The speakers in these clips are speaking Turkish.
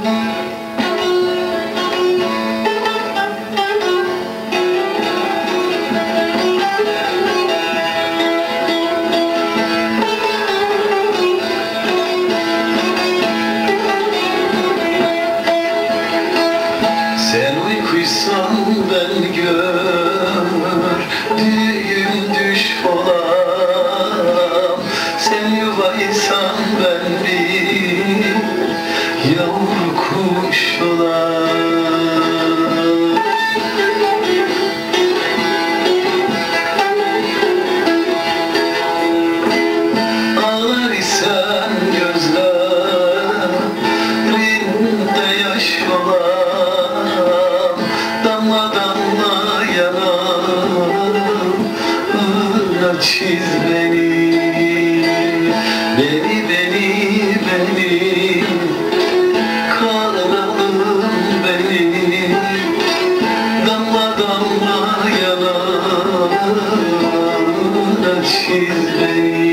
Ben gördüğüm düş olam, sen yuvaysan ben bir yavru kuş olam. Ağlar isen gözlerinde yaş olam, çiz beni kanalım beni, damla damla yanağına çiz beni.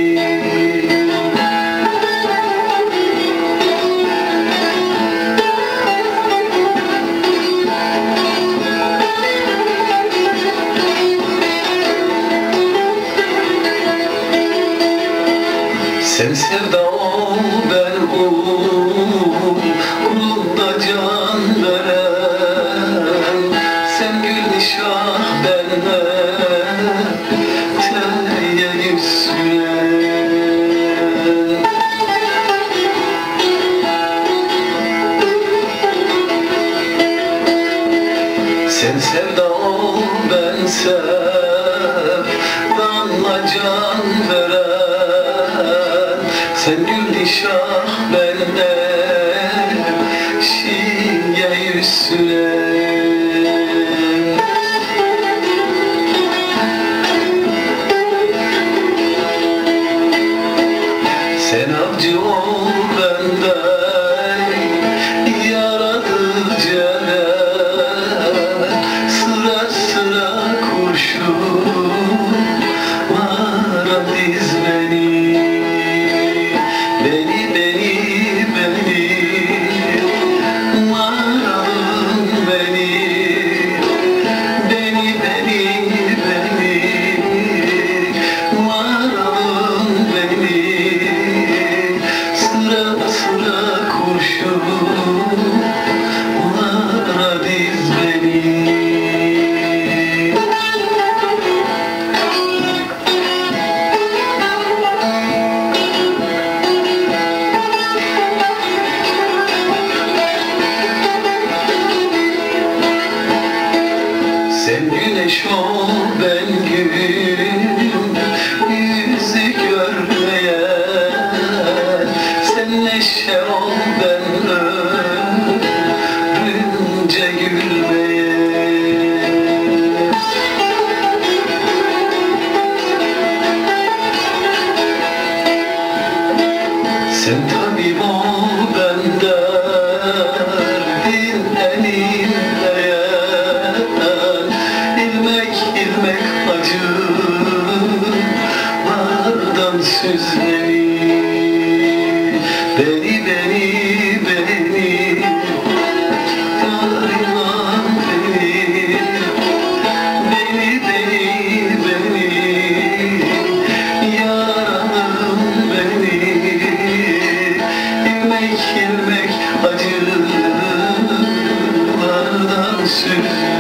Sen sevda ol, ben uğrunda can veren, sen gül nişah ben terliye yüz gülen. Sen sevda ol, ben sevdanla can veren, sen gül nişah ben şiye yüzüne. Sen avcı ol benden yaradı cennet, sıra sıra kurşunlara diz beni. Sen güneş ol, ben gülüm, yüzü görmeyen, sen neşe ol, ben ömrünce gülmeyen. Sen tabip ol, ben derdin elimdeyen, ilmek acılardan süz beni darlan beni yaralım beni, ilmek acılardan süz.